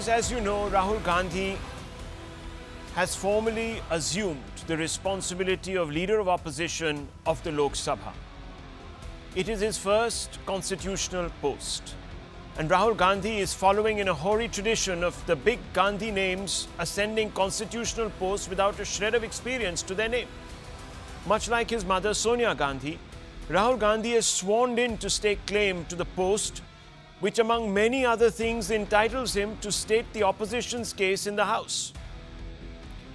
Because, as you know, Rahul Gandhi has formally assumed the responsibility of leader of opposition of the Lok Sabha. It is his first constitutional post. And Rahul Gandhi is following in a hoary tradition of the big Gandhi names ascending constitutional posts without a shred of experience to their name. Much like his mother Sonia Gandhi, Rahul Gandhi has sworn in to stake claim to the post, which among many other things entitles him to state the opposition's case in the House.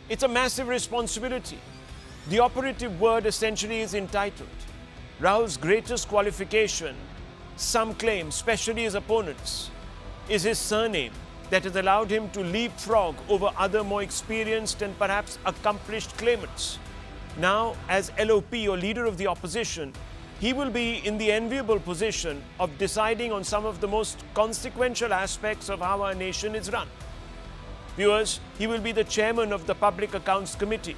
It's a massive responsibility. The operative word essentially is entitled. Rahul's greatest qualification, some claim, especially his opponents, is his surname that has allowed him to leapfrog over other more experienced and perhaps accomplished claimants. Now, as LOP or leader of the opposition, he will be in the enviable position of deciding on some of the most consequential aspects of how our nation is run. Viewers, he will be the chairman of the Public Accounts Committee.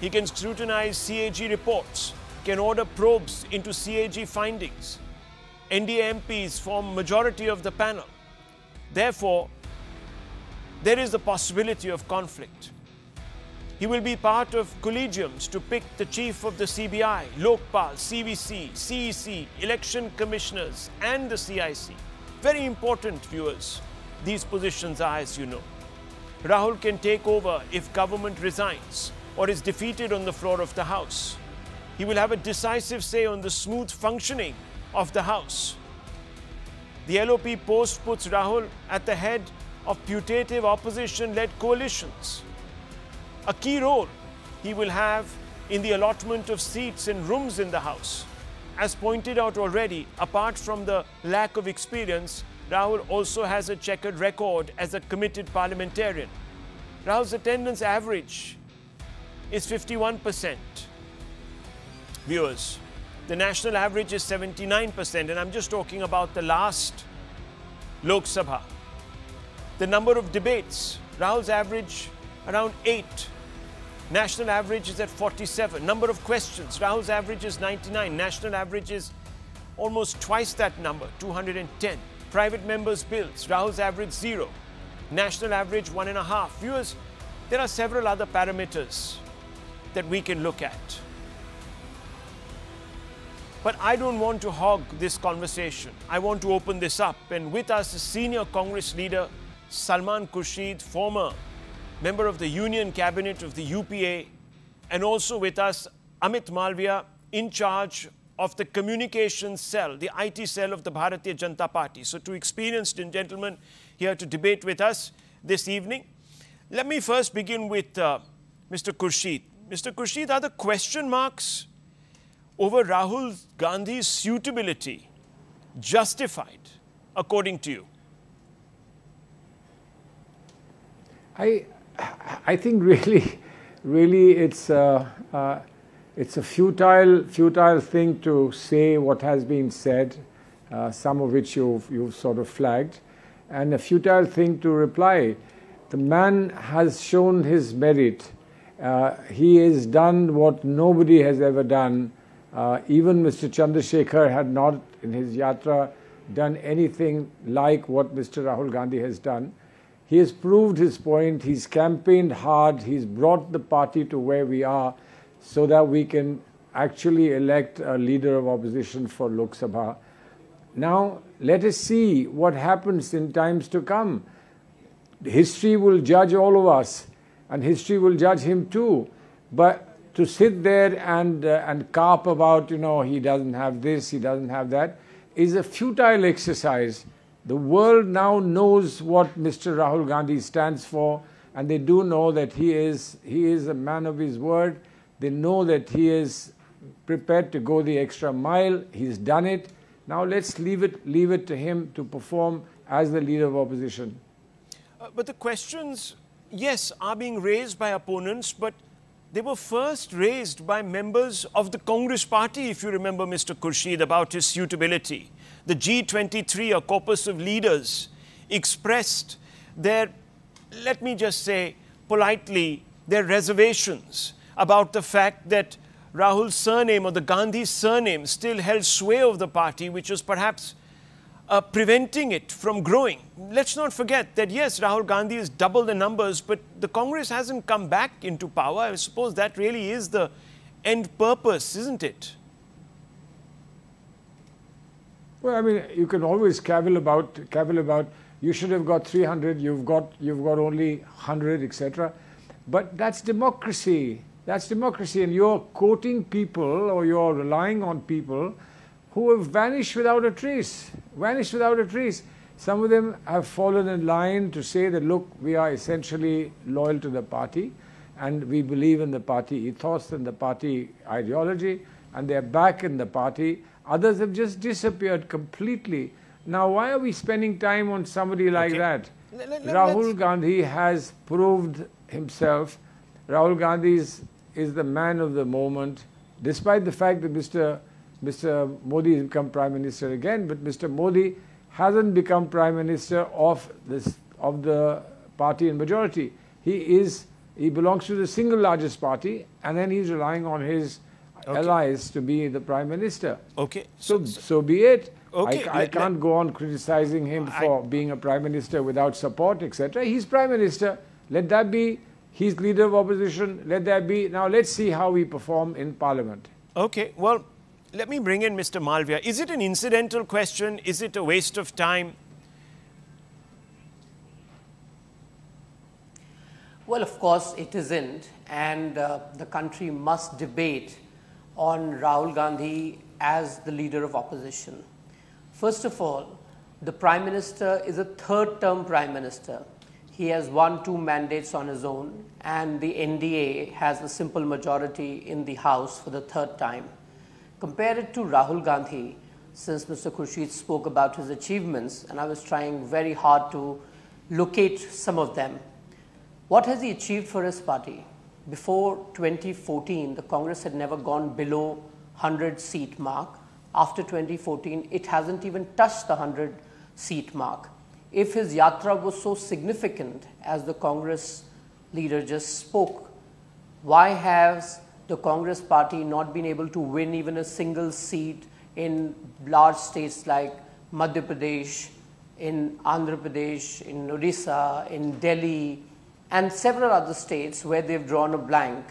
He can scrutinize CAG reports, can order probes into CAG findings. NDA MPs form majority of the panel. Therefore, there is the possibility of conflict. He will be part of collegiums to pick the chief of the CBI, Lokpal, CVC, CEC, election commissioners and the CIC. Very important, viewers, these positions are, as you know. Rahul can take over if government resigns or is defeated on the floor of the House. He will have a decisive say on the smooth functioning of the House. The LOP post puts Rahul at the head of putative opposition-led coalitions. A key role he will have in the allotment of seats and rooms in the House. As pointed out already, apart from the lack of experience, Rahul also has a checkered record as a committed parliamentarian. Rahul's attendance average is 51%. Viewers, the national average is 79%, and I'm just talking about the last Lok Sabha. The number of debates, Rahul's average around 8. National average is at 47. Number of questions, Rahul's average is 99. National average is almost twice that number, 210. Private members' bills, Rahul's average 0. National average 1.5. Viewers, there are several other parameters that we can look at. But I don't want to hog this conversation. I want to open this up. And with us is senior Congress leader Salman Khurshid, former member of the Union Cabinet of the UPA, and also with us Amit Malvia, in charge of the communications cell, the IT cell of the Bharatiya Janta Party. So two experienced gentlemen here to debate with us this evening. Let me first begin with Mr. Khurshid. Mr. Khurshid, are the question marks over Rahul Gandhi's suitability justified, according to you? I think really, it's a futile thing to say what has been said, some of which you've sort of flagged, and a futile thing to reply. The man has shown his merit. He has done what nobody has ever done. Even Mr. Chandrasekhar had not, in his yatra, done anything like what Mr. Rahul Gandhi has done. He has proved his point, he's campaigned hard, he's brought the party to where we are so that we can actually elect a leader of opposition for Lok Sabha. Now, let us see what happens in times to come. History will judge all of us, and history will judge him too. But to sit there and carp about, you know, he doesn't have this, he doesn't have that, is a futile exercise. The world now knows what Mr. Rahul Gandhi stands for, and they do know that he is a man of his word. They know that he is prepared to go the extra mile. He's done it. Now let's leave it to him to perform as the leader of opposition. But the questions, yes, are being raised by opponents, but they were first raised by members of the Congress party, if you remember, Mr. Khurshid, about his suitability. The G23, a corpus of leaders, expressed their, let me just say politely, their reservations about the fact that Rahul's surname or the Gandhi surname still held sway of the party, which was perhaps preventing it from growing. Let's not forget that, yes, Rahul Gandhi has doubled the numbers, but the Congress hasn't come back into power. I suppose that really is the end purpose, isn't it? Well, I mean, you can always cavil about, you should have got 300, you've got only 100, etc. But that's democracy. That's democracy, and you're quoting people, or you're relying on people who have vanished without a trace, Some of them have fallen in line to say that, look, we are essentially loyal to the party, and we believe in the party ethos and the party ideology, and they're back in the party. Others have just disappeared completely. Now, why are we spending time on somebody like that? Rahul Gandhi has proved himself. Rahul Gandhi is the man of the moment, despite the fact that Mr. Modi has become Prime Minister again, but Mr. Modi hasn't become Prime Minister of the party in majority. He belongs to the single largest party, and then he's relying on his allies to be the Prime Minister. Okay. So be it. Okay. I can't go on criticizing him for being a Prime Minister without support, etc. He's Prime Minister. Let that be. He's leader of opposition. Let that be. Now let's see how we perform in Parliament. Okay. Well, let me bring in Mr. Malvia. Is it an incidental question? Is it a waste of time? Well, of course it isn't, and the country must debate on Rahul Gandhi as the leader of opposition. First of all, the Prime Minister is a third-term Prime Minister. He has won 2 mandates on his own, and the NDA has a simple majority in the House for the 3rd time. Compare it to Rahul Gandhi, since Mr. Khurshid spoke about his achievements, and I was trying very hard to locate some of them. What has he achieved for his party? Before 2014, the Congress had never gone below 100-seat mark. After 2014, it hasn't even touched the 100-seat mark. If his yatra was so significant, as the Congress leader just spoke, why has the Congress party not been able to win even a single seat in large states like Madhya Pradesh, in Andhra Pradesh, in Odisha, in Delhi, and several other states where they've drawn a blank?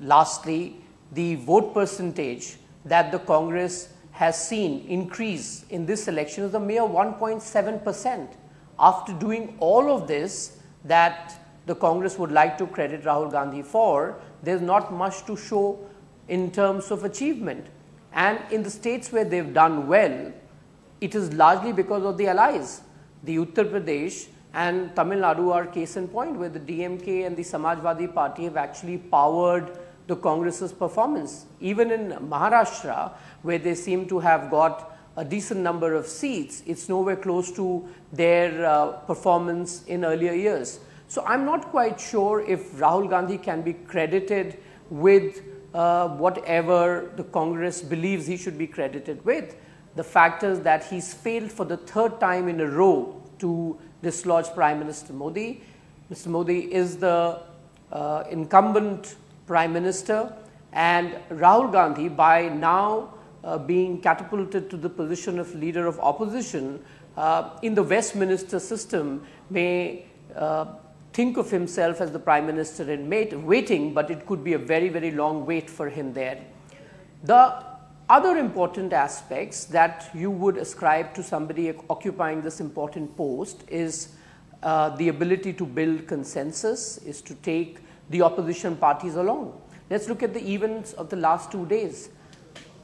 Lastly, the vote percentage that the Congress has seen increase in this election is a mere 1.7%. After doing all of this that the Congress would like to credit Rahul Gandhi for, there's not much to show in terms of achievement. And in the states where they've done well, it is largely because of the allies. The Uttar Pradesh and Tamil Nadu are case in point, where the DMK and the Samajwadi Party have actually powered the Congress's performance. Even in Maharashtra, where they seem to have got a decent number of seats, it's nowhere close to their performance in earlier years. So I'm not quite sure if Rahul Gandhi can be credited with whatever the Congress believes he should be credited with. The fact is that he's failed for the 3rd time in a row to dislodge Prime Minister Modi. Mr. Modi is the incumbent Prime Minister, and Rahul Gandhi, by now being catapulted to the position of leader of opposition in the Westminster system, may think of himself as the Prime Minister in waiting, but it could be a very, very long wait for him there. The other important aspects that you would ascribe to somebody occupying this important post is the ability to build consensus, is to take the opposition parties along. Let's look at the events of the last 2 days.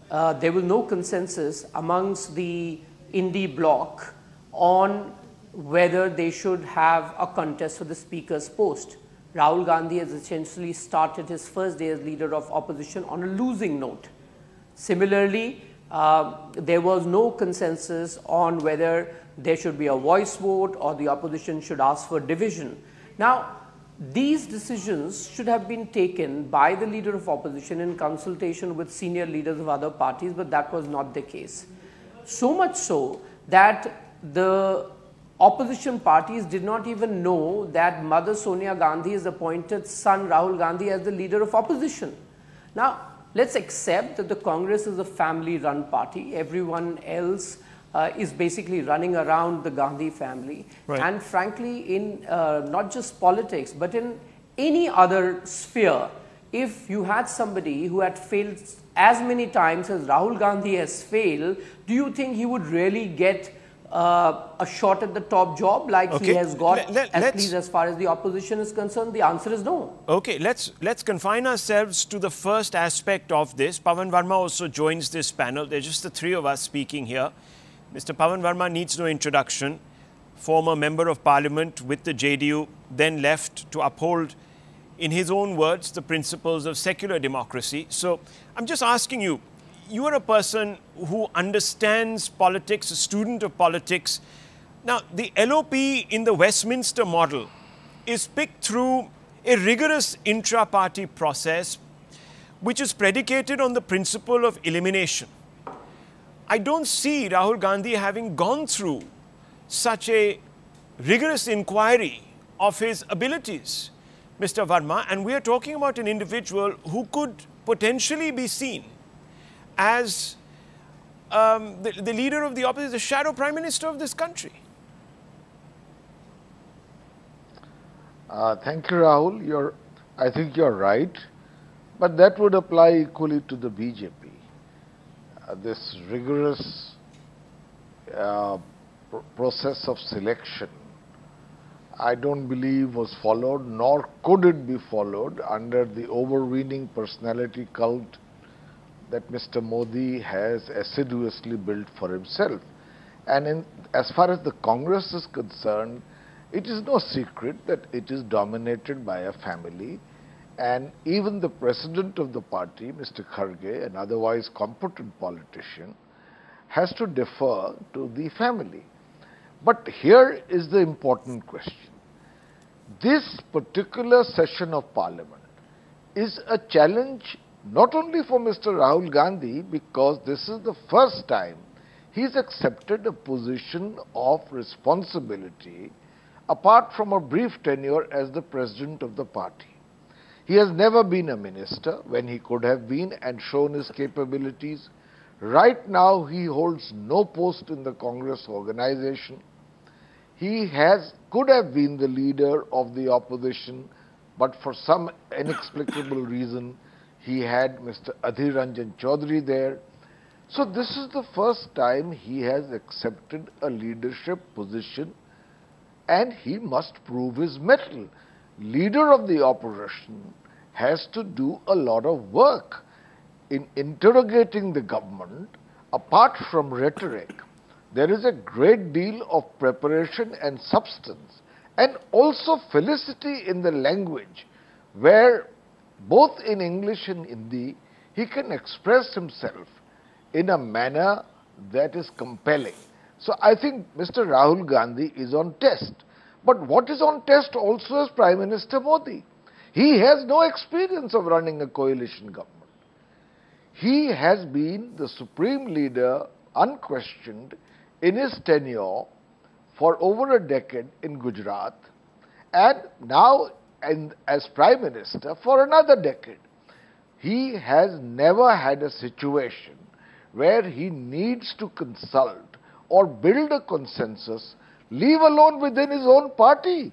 There was no consensus amongst the Indi bloc on whether they should have a contest for the Speaker's post. Rahul Gandhi has essentially started his 1st day as leader of opposition on a losing note. Similarly, there was no consensus on whether there should be a voice vote or the opposition should ask for division. Now, these decisions should have been taken by the leader of opposition in consultation with senior leaders of other parties, but that was not the case. So much so that the opposition parties did not even know that Mother Sonia Gandhi has appointed son Rahul Gandhi as the leader of opposition. Now, let's accept that the Congress is a family-run party. Everyone else is basically running around the Gandhi family. Right. And frankly, in not just politics, but in any other sphere, if you had somebody who had failed as many times as Rahul Gandhi has failed, do you think he would really get a shot at the top job like he has got, at least as far as the opposition is concerned? The answer is no. Okay, let's confine ourselves to the first aspect of this. Pavan Varma also joins this panel. There's just the three of us speaking here. Mr. Pavan Varma needs no introduction. Former Member of Parliament with the JDU, then left to uphold, in his own words, the principles of secular democracy. So I'm just asking you, you are a person who understands politics, a student of politics. Now, the LOP in the Westminster model is picked through a rigorous intra-party process, which is predicated on the principle of elimination. I don't see Rahul Gandhi having gone through such a rigorous inquiry of his abilities, Mr. Varma, and we are talking about an individual who could potentially be seen as the leader of the opposition, the shadow prime minister of this country. Thank you, Rahul. I think you're right, but that would apply equally to the BJP. This rigorous process of selection, I don't believe was followed, nor could it be followed under the overweening personality cult that Mr. Modi has assiduously built for himself. And as far as the Congress is concerned, it is no secret that it is dominated by a family, and even the president of the party, Mr. Kharge, an otherwise competent politician, has to defer to the family. But here is the important question. This particular session of Parliament is a challenge not only for Mr. Rahul Gandhi, because this is the first time he's accepted a position of responsibility apart from a brief tenure as the president of the party. He has never been a minister when he could have been and shown his capabilities. Right now, he holds no post in the Congress organization. He could have been the leader of the opposition, but for some inexplicable reason, he had Mr. Adhir Ranjan Chaudhary there. So this is the first time he has accepted a leadership position, and he must prove his mettle. Leader of the opposition has to do a lot of work in interrogating the government. Apart from rhetoric, there is a great deal of preparation and substance, and also felicity in the language, where both in English and Hindi, he can express himself in a manner that is compelling. So I think Mr. Rahul Gandhi is on test. But what is on test also is Prime Minister Modi. He has no experience of running a coalition government. He has been the supreme leader, unquestioned, in his tenure for over a decade in Gujarat, and now as Prime Minister for another decade. He has never had a situation where he needs to consult or build a consensus, leave alone within his own party,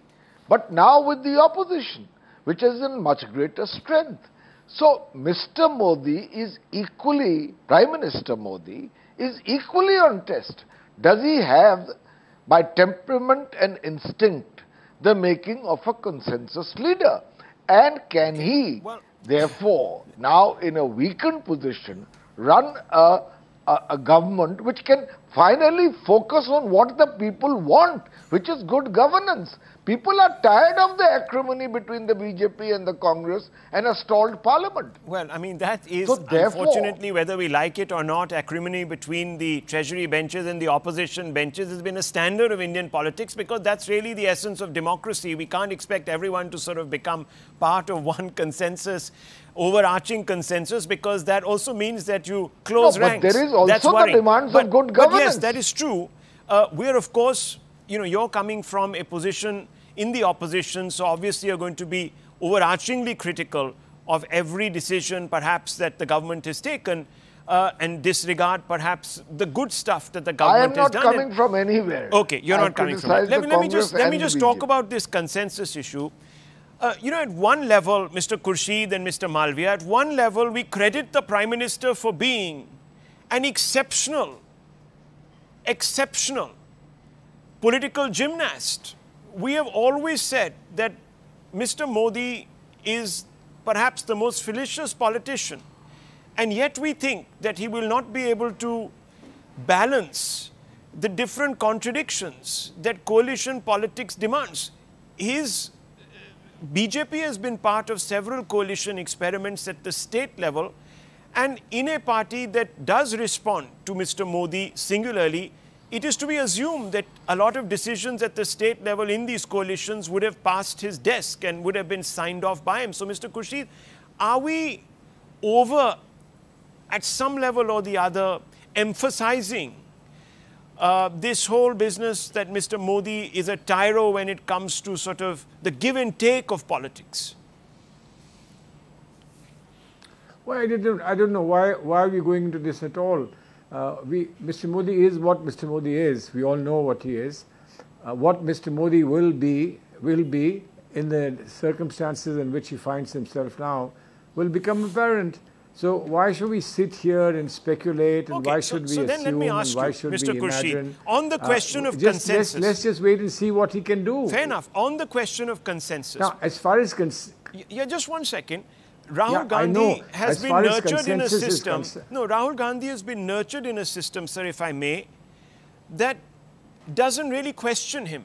but now with the opposition, which is in much greater strength. So Mr. Modi is equally, Prime Minister Modi is equally on test. Does he have, by temperament and instinct, the making of a consensus leader? And can he, therefore, now in a weakened position, run a government which can finally focus on what the people want, which is good governance? People are tired of the acrimony between the BJP and the Congress and a stalled parliament. Well, I mean, that is, so unfortunately, whether we like it or not, acrimony between the treasury benches and the opposition benches has been a standard of Indian politics, because that's really the essence of democracy. We can't expect everyone to sort of become part of one consensus, overarching consensus, because that also means that you close ranks. But there is also the demands of good governance. Yes, that is true. We are, of course, you know, you're coming from a position in the opposition, so obviously you're going to be overarchingly critical of every decision, perhaps, that the government has taken. and disregard perhaps the good stuff that the government has done. I am not coming from anywhere. Okay, you're not coming from anywhere. Let me just talk about this consensus issue. You know, at one level, Mr. Khurshid and Mr. Malvia, at one level, we credit the Prime Minister for being an exceptional political gymnast. We have always said that Mr. Modi is perhaps the most fallacious politician, and yet we think that he will not be able to balance the different contradictions that coalition politics demands. His BJP has been part of several coalition experiments at the state level, and in a party that does respond to Mr. Modi singularly, it is to be assumed that a lot of decisions at the state level in these coalitions would have passed his desk and would have been signed off by him. So, Mr. Khurshid, are we over at some level or the other emphasizing this whole business that Mr. Modi is a tyro when it comes to sort of the give and take of politics? Well, I don't know why are we going into this at all. Mr. Modi is what Mr. Modi is. We all know what he is. What Mr. Modi will be in the circumstances in which he finds himself now will become apparent. So why should we sit here and speculate, and why should we assume, and why should we imagine? On the question of consensus. Let's just wait and see what he can do. Fair enough. On the question of consensus. Now, as far as just one second. Rahul Gandhi has been nurtured in a system. No, Rahul Gandhi has been nurtured in a system, sir, if I may, that doesn't really question him.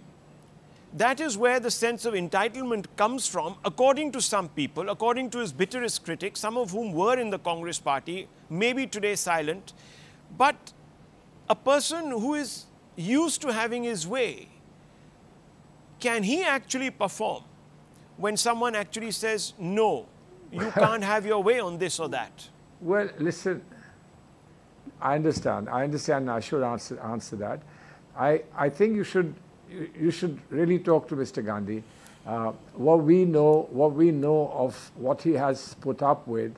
That is where the sense of entitlement comes from, according to some people, according to his bitterest critics, some of whom were in the Congress party, maybe today silent. But a person who is used to having his way, can he actually perform when someone actually says, no, you can't have your way on this or that? Well, listen, I understand. I should answer that. I think you should really talk to Mr. Gandhi. What we know of what he has put up with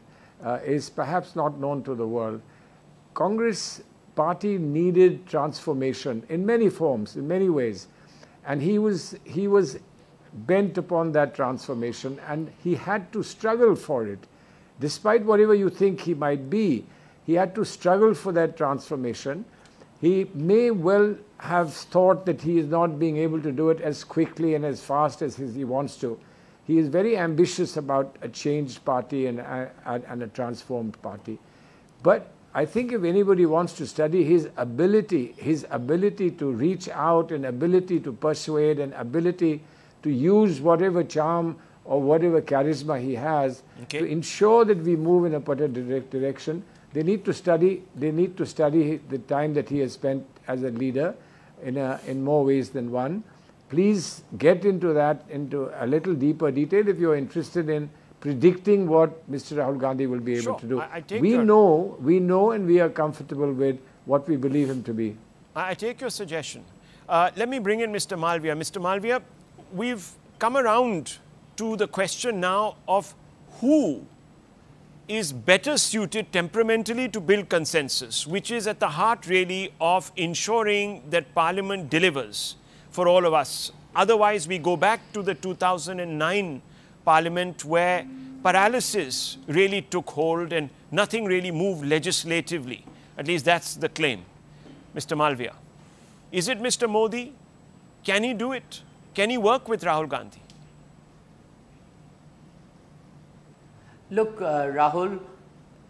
is perhaps not known to the world. Congress party needed transformation in many forms, in many ways, and he was bent upon that transformation, and he had to struggle for it. Despite whatever you think he might be, he had to struggle for that transformation. He may well have thought that he is not being able to do it as quickly and as fast as he wants to. He is very ambitious about a changed party and a transformed party. But I think if anybody wants to study his ability to reach out, and ability to persuade, and ability to use whatever charm or whatever charisma he has to ensure that we move in a particular direction, they need to study the time that he has spent as a leader in more ways than one. Please get into that into a little deeper detail if you're interested in predicting what Mr. Rahul Gandhi will be able to do. We know and we are comfortable with what we believe him to be. I take your suggestion. Let me bring in Mr. Malvia. Mr. Malvia, we've come around to the question now of who is better suited temperamentally to build consensus, which is at the heart really of ensuring that Parliament delivers for all of us. Otherwise, we go back to the 2009 Parliament where paralysis really took hold and nothing really moved legislatively. At least that's the claim. Mr. Malvia, is it Mr. Modi? Can he do it? Can he work with Rahul Gandhi? Look, Rahul,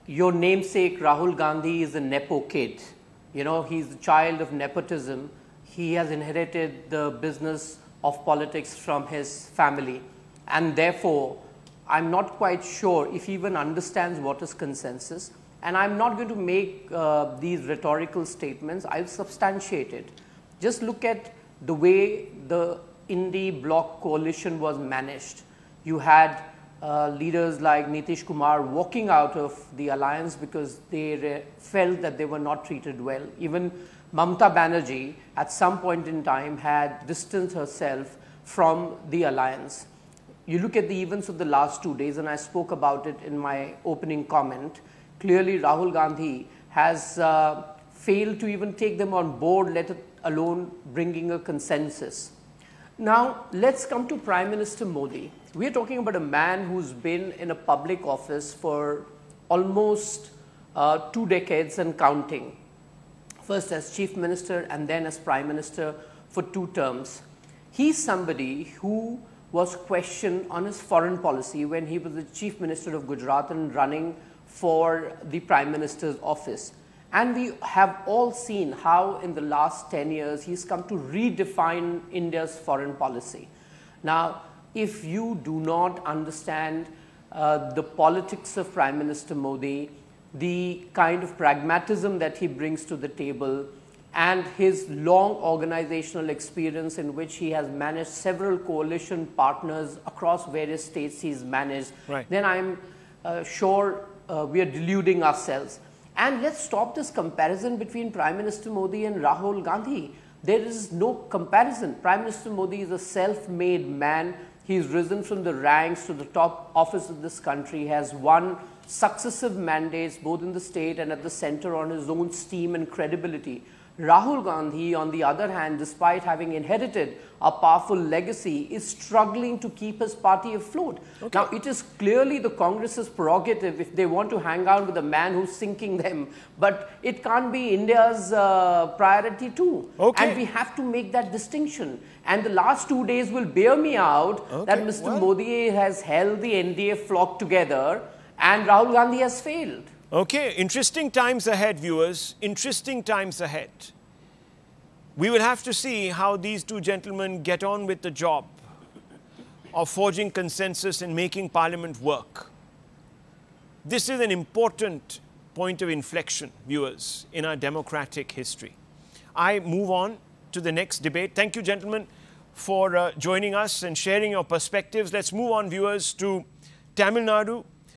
your namesake Rahul Gandhi is a Nepo kid. You know, he's a child of nepotism. He has inherited the business of politics from his family. And therefore, I'm not quite sure if he even understands what is consensus. And I'm not going to make these rhetorical statements. I'll substantiate it. Just look at the way the Indi bloc coalition was managed. You had leaders like Nitish Kumar walking out of the alliance because they felt that they were not treated well. Even Mamata Banerjee at some point in time had distanced herself from the alliance. You look at the events of the last 2 days, and I spoke about it in my opening comment. Clearly, Rahul Gandhi has failed to even take them on board, let alone bringing a consensus. Now, let's come to Prime Minister Modi. We are talking about a man who's been in a public office for almost 2 decades and counting. First as Chief Minister and then as Prime Minister for 2 terms. He's somebody who was questioned on his foreign policy when he was the Chief Minister of Gujarat and running for the Prime Minister's office. And we have all seen how in the last 10 years he's come to redefine India's foreign policy. Now, if you do not understand the politics of Prime Minister Modi, the kind of pragmatism that he brings to the table, and his long organizational experience in which he has managed several coalition partners across various states he's managed, right, then I'm sure we are deluding ourselves. And let's stop this comparison between Prime Minister Modi and Rahul Gandhi. There is no comparison. Prime Minister Modi is a self-made man. He's risen from the ranks to the top office of this country, has won successive mandates both in the state and at the center on his own steam and credibility. Rahul Gandhi, on the other hand, despite having inherited a powerful legacy, is struggling to keep his party afloat. Okay. Now, it is clearly the Congress's prerogative if they want to hang out with a man who's sinking them, but it can't be India's priority too. Okay. And we have to make that distinction. And the last 2 days will bear me out, okay, that Mr. Modi has held the NDA flock together and Rahul Gandhi has failed. Okay, interesting times ahead, viewers. Interesting times ahead. We will have to see how these two gentlemen get on with the job of forging consensus and making Parliament work. This is an important point of inflection, viewers, in our democratic history. I move on to the next debate. Thank you, gentlemen, for joining us and sharing your perspectives. Let's move on, viewers, to Tamil Nadu.